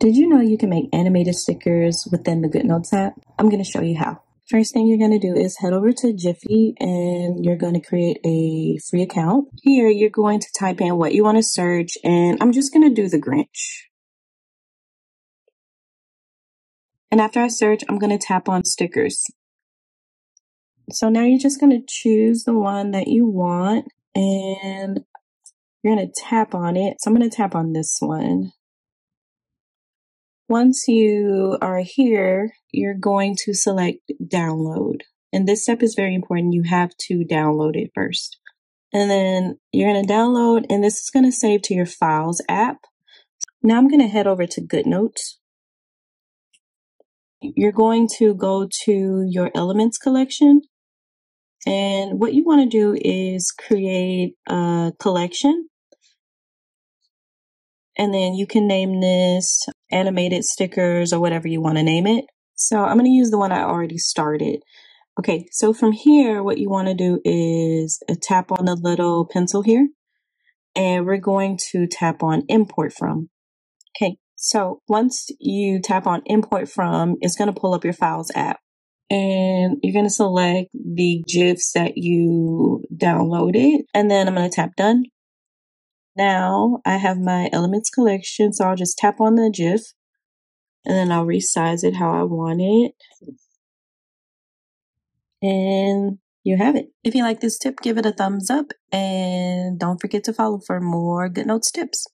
Did you know you can make animated stickers within the GoodNotes app? I'm going to show you how. First thing you're going to do is head over to Giphy and you're going to create a free account. Here, you're going to type in what you want to search, and I'm just going to do the Grinch. And after I search, I'm going to tap on stickers. So now you're just going to choose the one that you want and you're going to tap on it. So I'm going to tap on this one. Once you are here, you're going to select download. And this step is very important. You have to download it first. And then you're going to download, and this is going to save to your Files app. Now I'm going to head over to GoodNotes. You're going to go to your Elements collection. And what you want to do is create a collection. And then you can name this animated stickers or whatever you want to name it. So I'm going to use the one I already started. Okay, so from here, what you want to do is tap on the little pencil here. And we're going to tap on Import From. Okay, so once you tap on Import From, it's going to pull up your Files app. And you're going to select the GIFs that you downloaded. And then I'm going to tap Done. Now I have my Elements collection, so I'll just tap on the GIF and then I'll resize it how I want it. And you have it. If you like this tip, give it a thumbs up and don't forget to follow for more GoodNotes tips.